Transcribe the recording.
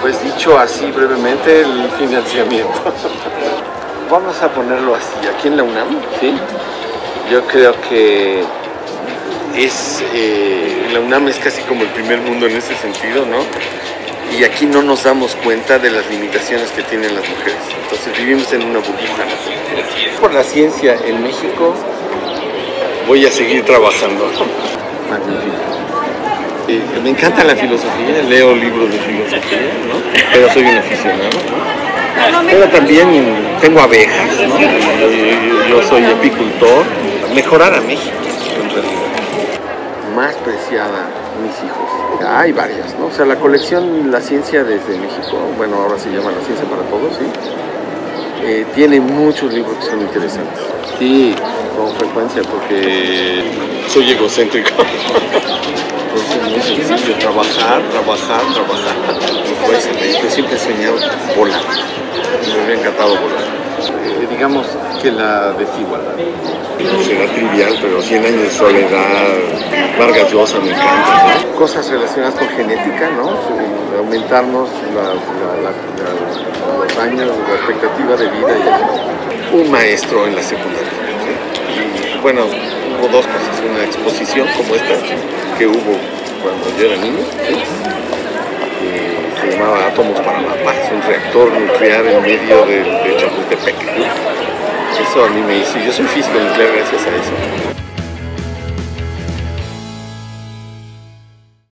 Pues dicho así brevemente, el financiamiento. Vamos a ponerlo así, aquí en la UNAM, ¿sí? Yo creo que es, la UNAM es casi como el primer mundo en ese sentido, ¿no? Y aquí no nos damos cuenta de las limitaciones que tienen las mujeres. Entonces vivimos en una burbuja. Por la ciencia en México voy a seguir trabajando. Magnífico. Me encanta la filosofía, leo libros de filosofía, ¿no? Pero soy un aficionado, ¿no? Pero también tengo abejas, ¿no? Yo soy apicultor. Mejorar a México, en realidad. Más preciada, mis hijos. Hay varias, ¿no? O sea, la colección La Ciencia desde México, bueno, ahora se llama La Ciencia para Todos, ¿sí? Tiene muchos libros que son interesantes. Sí, con frecuencia, porque soy egocéntrico. Entonces, muy sencillo, trabajar. Yo siempre he soñado volar. Me hubiera encantado volar. Digamos que la desigualdad. Será trivial, pero 100 años de soledad, Vargas Llosa me encanta. Cosas relacionadas con genética, ¿no? Aumentarnos los años, la expectativa de vida y eso. Un maestro en la secundaria. Y, bueno, hubo dos cosas, una exposición como esta que hubo cuando yo era niño, que se llamaba Átomos para la Paz, un reactor nuclear en medio de Chapultepec. Eso a mí me hizo, yo soy físico nuclear gracias a eso.